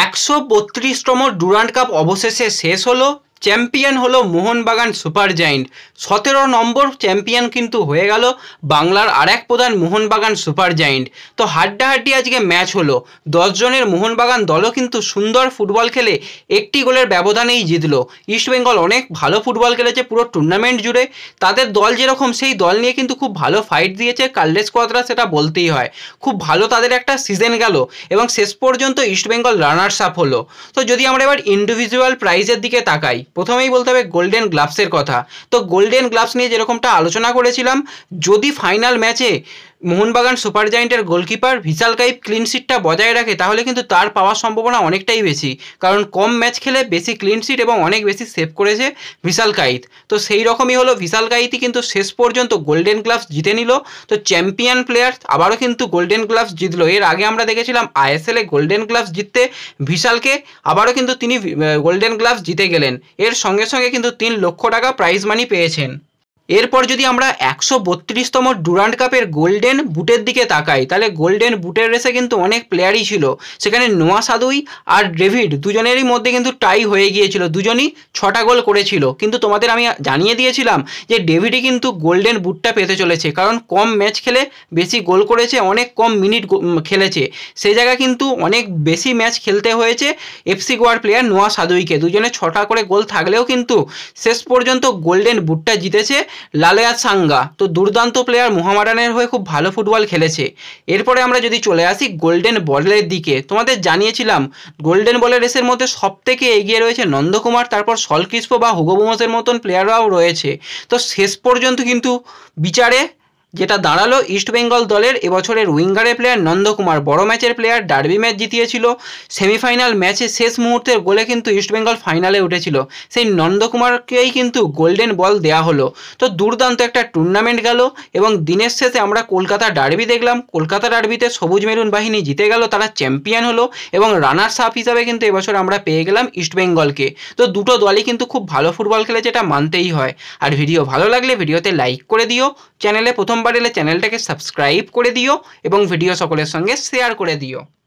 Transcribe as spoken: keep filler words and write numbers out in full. एक सौ बत्रीसतम Durand cup अवशेषे शेष हलो। चैम्पियन हलो मोहनबागान सुपार जायंट। सत्रह नम्बर चैम्पियन किन्तु हो गेल बांगलार आरेक प्रधान मोहनबागान सुपार जायंट। तो हाड्डाहाड्डी आज के मैच हलो। दस जनेर मोहनबागान दलो किन्तु सुंदर फुटबल खेले एक गोलेर व्यवधाने जितलो। इस्ट बेंगल अनेक भालो फुटबल खेले पुरो टूर्नामेंट जुड़े। तादेर दल जेरकम सेई दल निये किन्तु खूब भालो फाइट दिए काल्लेस कोयादरा सेटा बोलतेई हय। खूब भालो तादेर एकटा सीजन गेलो एबं शेष पर्यन्त इस्ट बेंगल रानार्स आप हलो। तो जदि आमरा एबार इंडिविजुअल प्राइजेर दिके ताकाई प्रथमेই বলতে হবে গোল্ডেন গ্লাভসের কথা। তো গোল্ডেন গ্লাভস নিয়ে যেরকমটা আলোচনা করেছিলাম, যদি ফাইনাল ম্যাচে মোহনবাগান সুপার জায়েন্টের গোলকিপার ভিশাল কাইথ ক্লিনশিটটা বজায় রাখে তাহলে কিন্তু তার পাওয়ার সম্ভাবনা অনেকটাই বেশি, কারণ কম ম্যাচ খেলে বেশি ক্লিনশিট এবং অনেক বেশি সেভ করেছে ভিশাল কাইথ। তো সেই রকমই হলো, ভিশাল কাইথই কিন্তু শেষ পর্যন্ত গোল্ডেন গ্লাভস জিতে নিল। তো চ্যাম্পিয়ন প্লেয়ার আবারও কিন্তু গোল্ডেন গ্লাভস জিতলো। এর আগে আমরা দেখেছিলাম আইএসএল এ গোল্ডেন গ্লাভস জিততে ভিশালকে আবারও কিন্তু তিনি গোল্ডেন গ্লাভস জিতে গেলেন। এর সঙ্গে সঙ্গে কিন্তু তিন লক্ষ টাকা প্রাইজ মানি পেয়েছেন। एरपर जदि आमरा एक सौ बत्रीसतम डुरान्ड कपर गोल्डन बुटर दिके ताकाई ताहले गोल्डन बुटर रेसे किन्तु अनेक प्लेयार ही छिलो। सेखाने नोआ सादुई और डेविड दुजोनेरই মধ্যে কিন্তু টাই হয়ে গিয়েছিল, দুজনই ছটা গোল করেছিল। কিন্তু তোমাদের আমি জানিয়ে দিয়েছিলাম যে ডেভিডই কিন্তু গোল্ডেন বুটটা পেতে চলেছে, কারণ কম ম্যাচ খেলে বেশি গোল করেছে, অনেক কম মিনিট খেলেছে। সেই জায়গা কিন্তু অনেক বেশি ম্যাচ খেলতে হয়েছে এফসি গোয়ার প্লেয়ার নোয়া সাদুইকে। দুজনে ছটা করে গোল থাকলেও কিন্তু শেষ পর্যন্ত গোল্ডেन বুটটা জিতেছে লালেয়া সাঙ্গা। তো দুর্দান্ত প্লেয়ার মোহামেডানের হয়ে খুব ভালো ফুটবল খেলেছে। এরপরে আমরা যদি চলে আসি গোল্ডেন বলের দিকে, তোমাদের জানিয়েছিলাম গোল্ডেন বলের রেসের মধ্যে সবথেকে এগিয়ে রয়েছে নন্দকুমার, তারপর সলক্রিস্প বা হুগো বোমসের মতন প্লেয়াররাও রয়েছে। তো শেষ পর্যন্ত কিন্তু বিচারে যেটা দাঁড়ালো ইস্ট বেঙ্গল দলের এবছরের উইঙ্গারের প্লেয়ার নন্দকুমার, বড় ম্যাচের প্লেয়ার, ডার্বি ম্যাচ জিতিয়েছিল, সেমিফাইনাল ম্যাচে শেষ মুহূর্তের গোলে কিন্তু ইস্ট বেঙ্গল ফাইনালে উঠেছিল, সেই নন্দকুমারকেই কিন্তু গোল্ডেন বল দেয়া হলো। তো দুর্দান্ত একটা টুর্নামেন্ট গেল এবং দিনের শেষে আমরা কলকাতা ডার্বি দেখলাম। কলকাতা ডার্বিতে সবুজ মেরুন বাহিনী জিতে গেল, তারা চ্যাম্পিয়ন হলো এবং রানার্স আপ হিসাবে কিন্তু এবছর আমরা পেয়ে গেলাম ইস্ট বেঙ্গলকে। তো দুটো দলই কিন্তু খুব ভালো ফুটবল খেলেছে, এটা মানতেই হয়। আর ভিডিও ভালো লাগলে ভিডিওতে লাইক করে দিও, চ্যানেলে প্রথম বারে এলে চ্যানেলটাকে সাবস্ক্রাইব করে দিও এবং ভিডিও সকলের সঙ্গে শেয়ার করে দিও।